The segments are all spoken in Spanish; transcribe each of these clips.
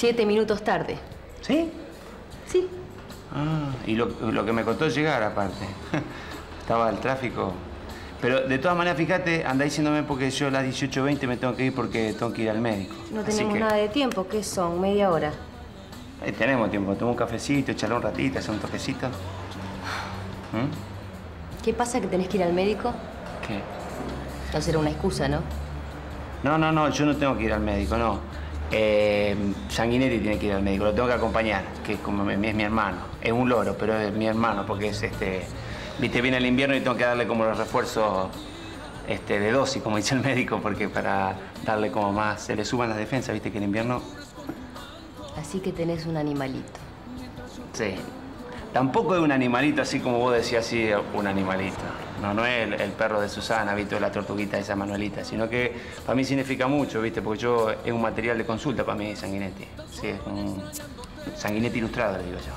7 minutos tarde. ¿Sí? Sí. Ah, y lo que me costó llegar, aparte. Estaba el tráfico. Pero de todas maneras, fíjate, andá diciéndome porque yo a las 18:20 me tengo que ir porque tengo que ir al médico. No tenemos nada de tiempo. ¿Qué son? ¿Media hora? Tenemos tiempo. Tomo un cafecito, echarle un ratito, hacer un toquecito. ¿Mm? ¿Qué pasa que tenés que ir al médico? ¿Qué? No será una excusa, ¿no? No, no, no. Yo no tengo que ir al médico, no. Sanguinetti tiene que ir al médico. Lo tengo que acompañar, que es, como, es mi hermano. Es un loro, pero es mi hermano porque es este... Viste, viene el invierno y tengo que darle como los refuerzos de dosis, como dice el médico, porque para darle como más... Se le suban las defensas, viste, que el invierno... Así que tenés un animalito. Sí. Tampoco es un animalito así como vos decías, así un animalito. No, no es el perro de Susana, viste, o la tortuguita de esa Manuelita, sino que para mí significa mucho, viste, porque yo... Es un material de consulta para mí, Sanguinetti. Sí, es un Sanguinetti ilustrado, le digo yo.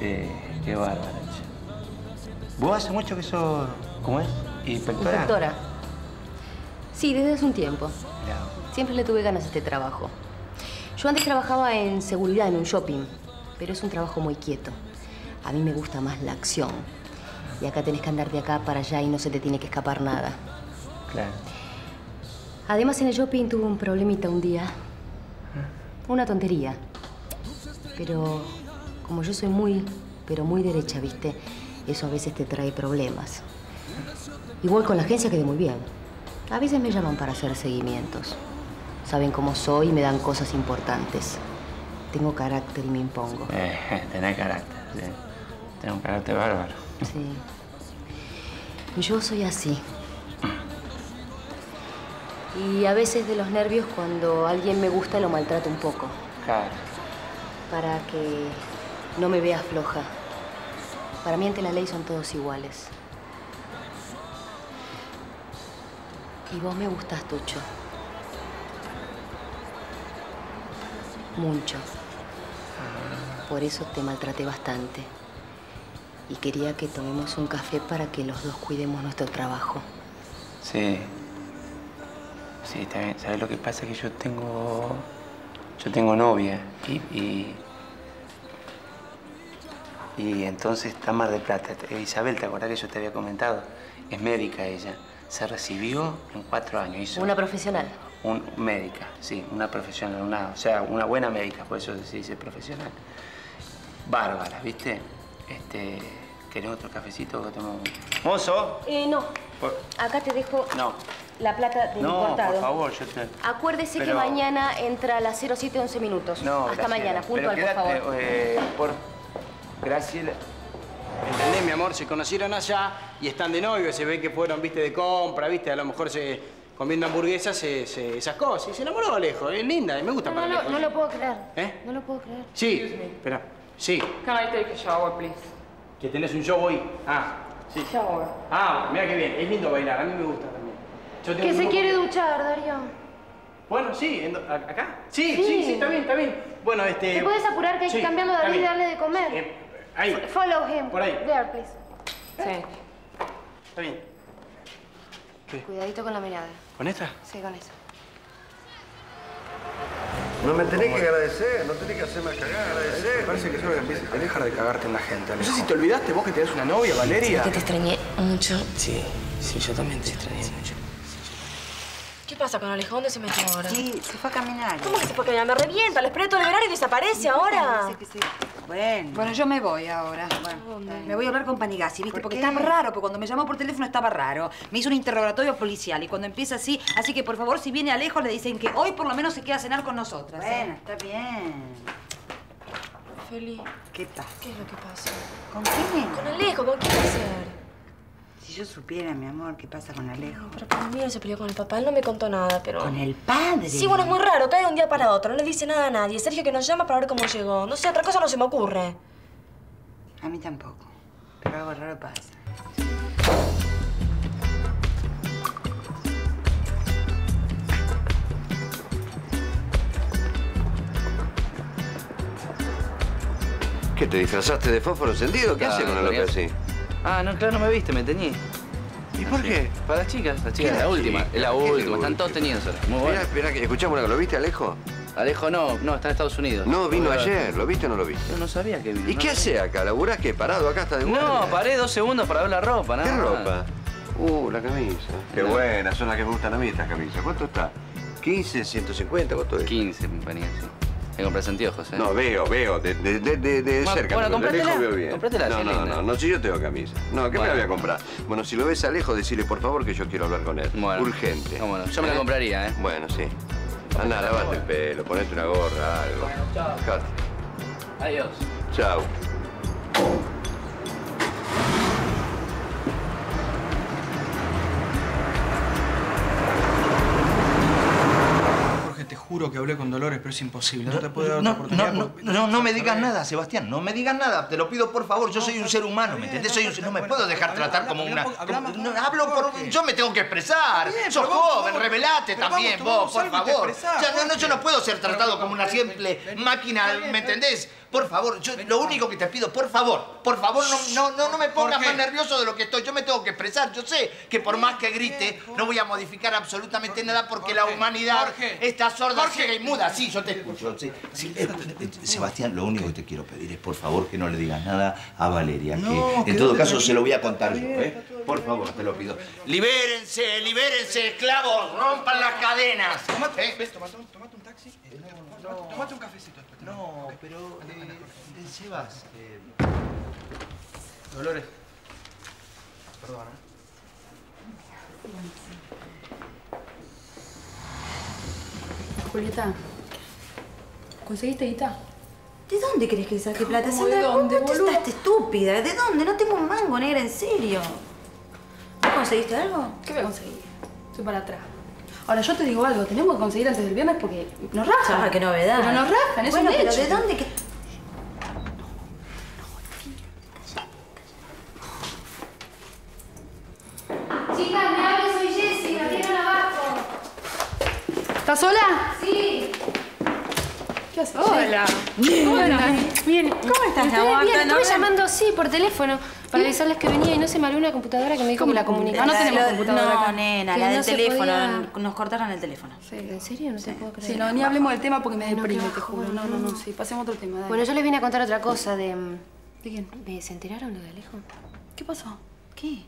Qué bárbaro. ¿Vos hace mucho que sos, cómo es? ¿Inspectora? Inspectora. Sí, desde hace un tiempo. Claro. Siempre le tuve ganas a este trabajo. Yo antes trabajaba en seguridad en un shopping, pero es un trabajo muy quieto. A mí me gusta más la acción. Y acá tenés que andar de acá para allá y no se te tiene que escapar nada. Claro. Además, en el shopping tuve un problemita un día. Una tontería. Pero... Como yo soy muy, pero muy derecha, ¿viste? Eso a veces te trae problemas. Igual con la agencia quedé muy bien. A veces me llaman para hacer seguimientos. Saben cómo soy y me dan cosas importantes. Tengo carácter y me impongo. Tenés carácter, sí. Tenés un carácter bárbaro. Sí. Yo soy así. Y a veces de los nervios, cuando alguien me gusta, lo maltrato un poco. Claro. Para que... No me veas floja. Para mí, ante la ley, son todos iguales. Y vos me gustás, Tucho. Mucho. Por eso te maltraté bastante. Y quería que tomemos un café para que los dos cuidemos nuestro trabajo. Sí. Sí, está bien. ¿Sabés lo que pasa? Que yo tengo novia. Y entonces está Mar del Plata. Isabel, ¿te acordás que yo te había comentado? Es médica ella. Se recibió en 4 años. Hizo ¿una profesional? Médica, sí. Una profesional. O sea, una buena médica. Por eso se dice profesional. Bárbara, ¿viste? ¿Querés otro cafecito? ¿Mozo? No. Acá te dejo... No. La plata del importado. No, por favor, yo te... Acuérdese que mañana entra a las 07:11. No, hasta mañana. Puntual, por favor. Gracias. ¿Entendés, mi amor? Se conocieron allá y están de novio. Se ve que fueron, viste, de compra, viste. A lo mejor comiendo hamburguesas, esas cosas. Y se enamoró Alejo. Es linda, me gusta para Alejo. No lo puedo creer. ¿Eh? No lo puedo creer. Sí. Espera. Sí. Can I take a shower, please? Que tenés un show hoy. Ah, sí. Shower. Ah, mira qué bien. Es lindo bailar. A mí me gusta también. Yo tengo que se quiere duchar, Dario. Bueno, sí, ¿acá? Sí, sí, está bien, está bien. Bueno, ¿Te puedes apurar que hay que cambiarlo a David y darle de comer? Ahí. Follow him. Por ahí. There, please. Sí. Está bien. ¿Qué? Cuidadito con la mirada. ¿Con esta? Sí, con esa. No me tenés que agradecer, no tenés que hacerme cagar, agradecer. Me parece que yo voy a dejar de cagarte en la gente. No sé si te olvidaste vos que tenés una novia, Valeria. Sí, te extrañé mucho. Sí, sí, yo también te extrañé mucho. ¿Qué pasa con Alejo? ¿Dónde se metió ahora? Sí, se fue a caminar. ¿Cómo que se fue a caminar? Me revienta, le esperé todo el verano y desaparece ahora. No sé que sí. Bueno, yo me voy ahora. Bueno, me voy a hablar con Panigazzi, ¿viste? Porque estaba raro, porque cuando me llamó por teléfono estaba raro. Me hizo un interrogatorio policial y cuando empieza así, así que por favor, si viene Alejo, le dicen que hoy por lo menos se queda a cenar con nosotras. Bueno, está bien. Feli. ¿Qué pasa? ¿Qué es lo que pasa? ¿Con quién? Con Alejo, ¿con quién va a ser? Si yo supiera, mi amor, qué pasa con Alejo. No, pero para mí él se peleó con el papá, él no me contó nada, pero... ¿Con el padre? Sí, bueno, es muy raro, cae de un día para otro, no le dice nada a nadie. Sergio que nos llama para ver cómo llegó. No sé, otra cosa no se me ocurre. A mí tampoco, pero algo raro pasa. ¿Qué, te disfrazaste de fósforo encendido? ¿Qué haces con el Lopez así? Ah, no, claro, no me viste, me teñí. ¿Y por qué? Para las chicas, la última, es la última, están todos teniendo sola. Muy bueno. Espera, escuchame una cosa, ¿lo viste, Alejo? Alejo no, está en Estados Unidos. No, vino ayer, ¿lo viste o no lo viste? Yo no sabía que vino. ¿Y qué hace acá? ¿Laburás qué? ¿Parado acá hasta de guardia? No, paré 2 segundos para ver la ropa, nada. ¿Qué ropa? La camisa. Qué buena, son las que me gustan a mí estas camisas. ¿Cuánto está? ¿15, 150? ¿Cuánto es? 15, mi Panigazzi. Me compré anteojos, ¿eh? No, veo, de cerca. Bueno, cómpratela, cómpratela. No, si yo tengo camisa. No, ¿qué me la voy a comprar? Bueno, si lo ves a Alejo, decile por favor que yo quiero hablar con él. Bueno. Urgente. No, bueno, yo me la compraría, ¿eh? Bueno, sí. Andá, lavate el pelo, ponete una gorra, algo. Bueno, chao. Dejate. Adiós. Chao. Jorge, te juro que hablé con Dolores, pero es imposible. No te puedo dar otra oportunidad. No me digas nada, Sebastián. No me digas nada. Te lo pido, por favor. Yo soy un ser humano, ¿me entendés? No me puedo dejar tratar como una... Yo me tengo que expresar. Sos joven, revelate también vos, por favor. Yo no puedo ser tratado como una simple máquina, ¿me entendés? Por favor, yo lo único que te pido, por favor, no me pongas más nervioso de lo que estoy. Yo me tengo que expresar. Yo sé que por más que grite, no voy a modificar absolutamente nada porque la humanidad está sorda, ciega y muda. Sí, yo te escucho. Sí. Sebastián, lo único que te quiero pedir es, por favor, que no le digas nada a Valeria. Que en todo caso se lo voy a contar yo, ¿eh? Por favor, te lo pido. Libérense, libérense, esclavos. Rompan las cadenas. Tomate un taxi. Tomate un cafecito. No, pero... Sebas... Dolores. Perdona. Julieta, ¿conseguiste guita? ¿De dónde crees que saque plata? ¿De dónde, boludo? Estás estúpida. ¿De dónde? No tengo un mango, negra, en serio. ¿No conseguiste algo? ¿Qué voy a conseguir? Estoy para atrás. Ahora, yo te digo algo, tenemos que conseguir antes del viernes porque nos rajan. Chorra, qué novedad. Pero nos rajan, es un hecho. Bueno, pero ¿de dónde que...? No. Chicas, me hablo, soy Jessie, la tienen abajo. ¿Estás sola? Sí. ¿Qué haces? Hola. Bien. ¿Cómo estás, David? Bien, estuve llamando, por teléfono. Para avisarles que venía y no se me abrió una computadora que me dijo que la comunicaba. No tenemos computadora acá. No, nena, la del teléfono. Nos cortaron el teléfono. ¿En serio? No te puedo creer. Sí, no, ni hablemos del tema porque me deprime, te juro. No, sí, pasemos a otro tema. Bueno, yo les vine a contar otra cosa de... ¿De quién? ¿Se enteraron lo de Alejo? ¿Qué pasó? ¿Qué?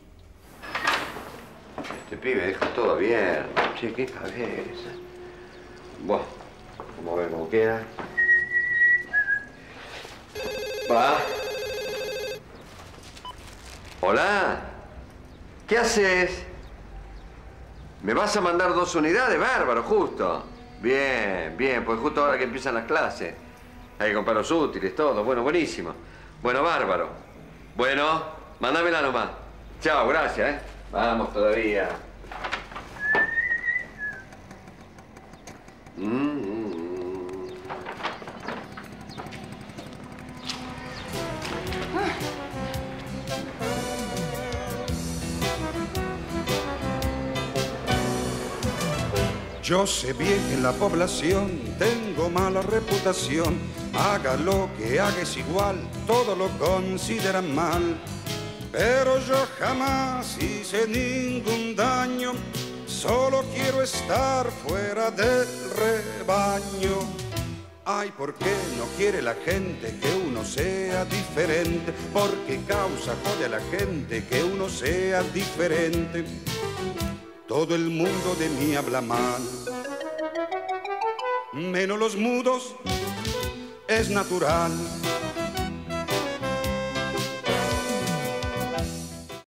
Este pibe deja todo abierto. Che, qué cabeza. Buah, vamos a ver cómo queda. Va. Hola, ¿qué haces? ¿Me vas a mandar 2 unidades? Bárbaro, justo. Bien, pues justo ahora que empiezan las clases. Hay que comprar los útiles, todo. Bueno, buenísimo. Bueno, bárbaro. Bueno, mándamela nomás. Chao, gracias, ¿eh? Vamos todavía. Yo sé bien que en la población tengo mala reputación. Haga lo que haga es igual, todo lo consideran mal. Pero yo jamás hice ningún daño, solo quiero estar fuera del rebaño. Ay, ¿por qué no quiere la gente que uno sea diferente? ¿Por qué causa jode a la gente que uno sea diferente? Todo el mundo de mí habla mal, menos los mudos, es natural.